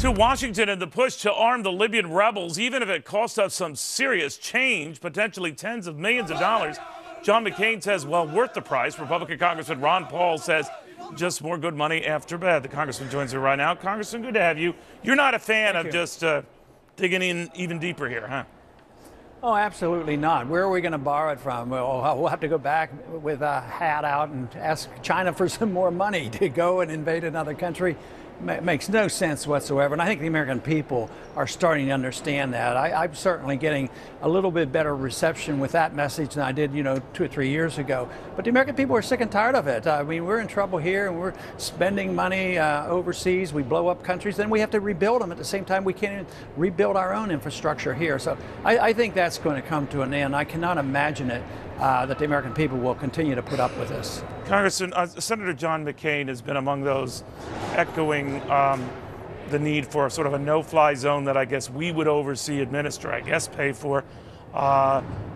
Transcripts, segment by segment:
To Washington and the push to arm the Libyan rebels, even if it costs us some serious change, potentially tens of millions of dollars, John McCain says, well, worth the price. Republican Congressman Ron Paul says, just more good money after bad. The Congressman joins me right now. Congressman, good to have you. You're not a fan of just digging in even deeper here, huh? Oh, absolutely not. Where are we going to borrow it from? We'll have to go back with a hat out and ask China for some more money to go and invade another country. Makes no sense whatsoever. And I think the American people are starting to understand that. I'm certainly getting a little bit better reception with that message than I did, 2 or 3 years ago. But the American people are sick and tired of it. I mean, we're in trouble here and we're spending money overseas. We blow up countries. Then we have to rebuild them. At the same time, we can't even rebuild our own infrastructure here. So I think that's going to come to an end. I cannot imagine it that the American people will continue to put up with this. Congressman, Senator John McCain has been among those echoing the need for sort of a no-fly zone that I guess we would oversee, administer, I guess pay for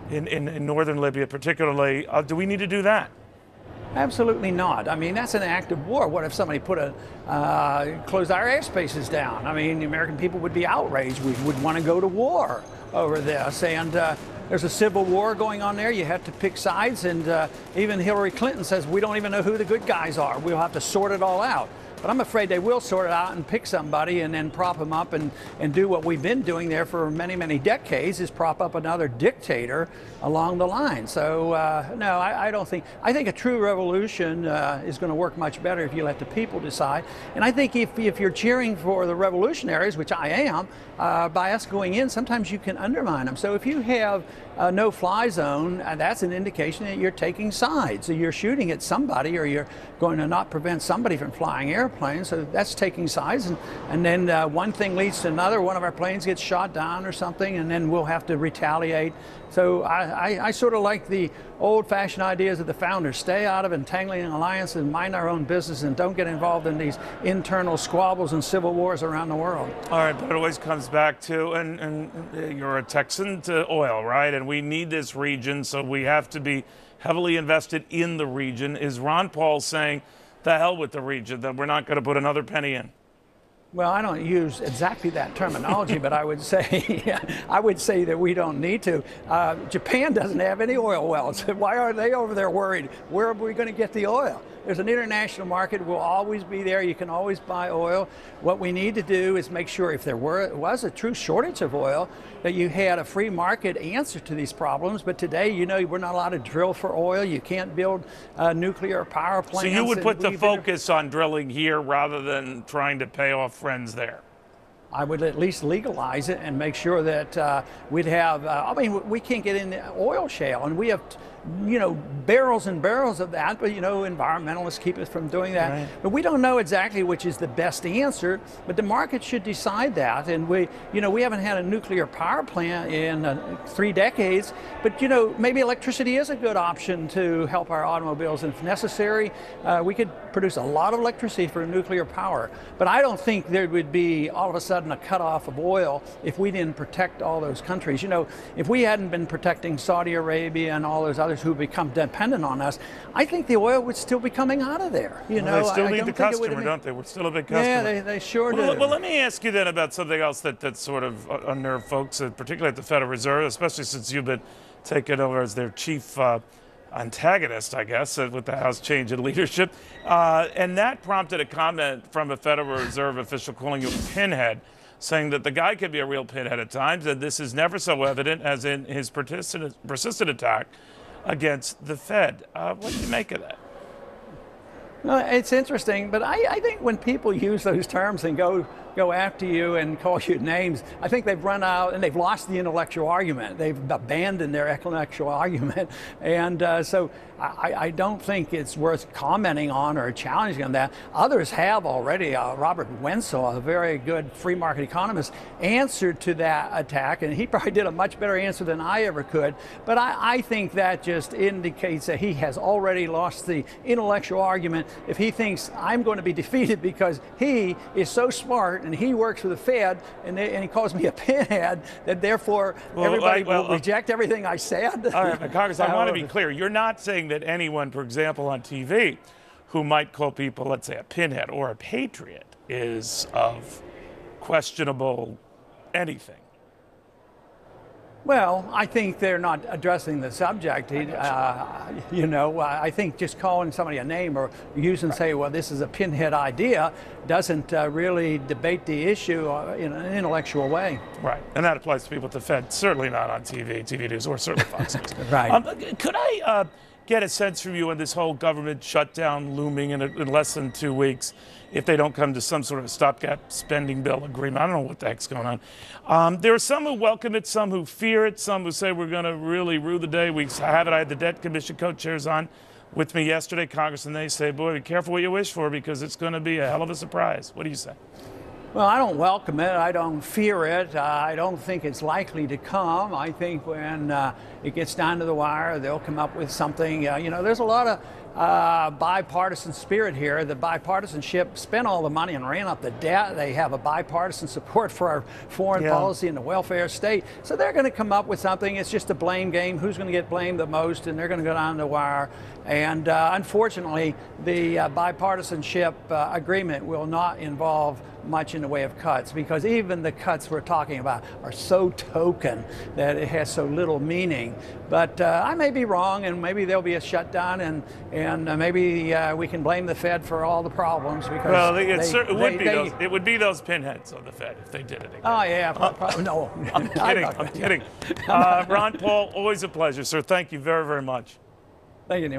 in northern Libya particularly. Do we need to do that? Absolutely not. I mean, that's an act of war. What if somebody put a closed our airspaces down? I mean, the American people would be outraged. We would want to go to war over this, and there's a civil war going on there. You have to pick sides, and even Hillary Clinton says we don't even know who the good guys are. We'll have to sort it all out. But I'm afraid they will sort it out and pick somebody and then prop them up and do what we've been doing there for many, many decades, is prop up another dictator along the line. So, no, I don't think. I think a true revolution is going to work much better if you let the people decide. And I think if you're cheering for the revolutionaries, which I am, by us going in, sometimes you can undermine them. So if you have a no-fly zone, that's an indication that you're taking sides. So you're shooting at somebody, or you're going to not prevent somebody from flying air. Plane, so that's taking sides, and then one thing leads to another. One of our planes gets shot down or something, and then we'll have to retaliate. So I sort of like the old-fashioned ideas of the founders: stay out of entangling alliances, and mind our own business, and don't get involved in these internal squabbles and civil wars around the world. All right, but it always comes back to, and you're a Texan, to oil, right? And we need this region, so we have to be heavily invested in the region. Is Ron Paul saying, the hell with the region, that we're not going to put another penny in? Well, I don't use exactly that terminology, but I would say that we don't need to. Japan doesn't have any oil wells. Why are they over there worried? Where are we going to get the oil? There's an international market. We'll always be there. You can always buy oil. What we need to do is make sure, if there was a true shortage of oil, that you had a free market answer to these problems. But today, we're not allowed to drill for oil. You can't build nuclear power plants. So you would put the focus on drilling here rather than trying to pay off friends there? I would at least legalize it and make sure that we'd have, we can't get in the oil shale, and we have, barrels and barrels of that, but environmentalists keep us from doing that. Right. But we don't know exactly which is the best answer, but the market should decide that. And we haven't had a nuclear power plant in 3 decades, but maybe electricity is a good option to help our automobiles. And if necessary, we could produce a lot of electricity for nuclear power. But I don't think there would be all of a sudden a cutoff of oil if we didn't protect all those countries. If we hadn't been protecting Saudi Arabia and all those others who become dependent on us, I think the oil would still be coming out of there. They still need the customer, don't they? We're still a big customer. Yeah, they sure do. Well, let me ask you then about something else that sort of unnerved folks, particularly at the Federal Reserve, especially since you've been taken over as their chief antagonist, I guess, with the House change in leadership. And that prompted a comment from a Federal Reserve official calling you a pinhead, saying that the guy could be a real pinhead at times, and this is never so evident as in his persistent attack against the Fed. What do you make of that? Well, it's interesting, but I think when people use those terms and go after you and call you names, I think they've run out and they've lost the intellectual argument. They've abandoned their intellectual argument. And so I don't think it's worth commenting on or challenging on that. Others have already. Robert Wenzel, a very good free market economist, answered to that attack, and he probably did a much better answer than I ever could. But I think that just indicates that he has already lost the intellectual argument if he thinks I'm going to be defeated because he is so smart and he works for the Fed, and he calls me a pinhead, that therefore everybody will reject everything I said. All right, but Congress, I want to be clear. You're not saying that anyone, for example, on TV who might call people, let's say, a pinhead or a patriot is of questionable anything? Well, I think they're not addressing the subject. You know, I think just calling somebody a name or using, say, well, this is a pinhead idea doesn't really debate the issue in an intellectual way. Right. And that applies to people at the Fed, certainly not on TV news, or certainly Fox News. Right. Could I get a sense from you on this whole government shutdown looming in less than 2 weeks if they don't come to some sort of stopgap spending bill agreement? I don't know what the heck's going on. There are some who welcome it, some who fear it, some who say we're going to really rue the day we have it. I had the Debt Commission co-chairs on with me yesterday, Congress, and they say, boy, be careful what you wish for because it's going to be a hell of a surprise. What do you say? Well, I don't welcome it. I don't fear it. I don't think it's likely to come. I think when it gets down to the wire, they'll come up with something. You know, there's a lot of bipartisan spirit here. The bipartisanship spent all the money and ran up the debt. They have a bipartisan support for our foreign policy and the welfare state. So they're going to come up with something. It's just a blame game. Who's going to get blamed the most? And they're going to go down the wire. And unfortunately, the bipartisanship agreement will not involve much in the way of cuts, because even the cuts we're talking about are so token that it has so little meaning. But I may be wrong, and maybe there'll be a shutdown, and maybe we can blame the Fed for all the problems, because well, it would be those pinheads on the Fed if they did it again. Oh yeah, probably, no. I'm kidding. I'm kidding. Ron Paul, always a pleasure, sir. Thank you very, very much. Thank you, Neil.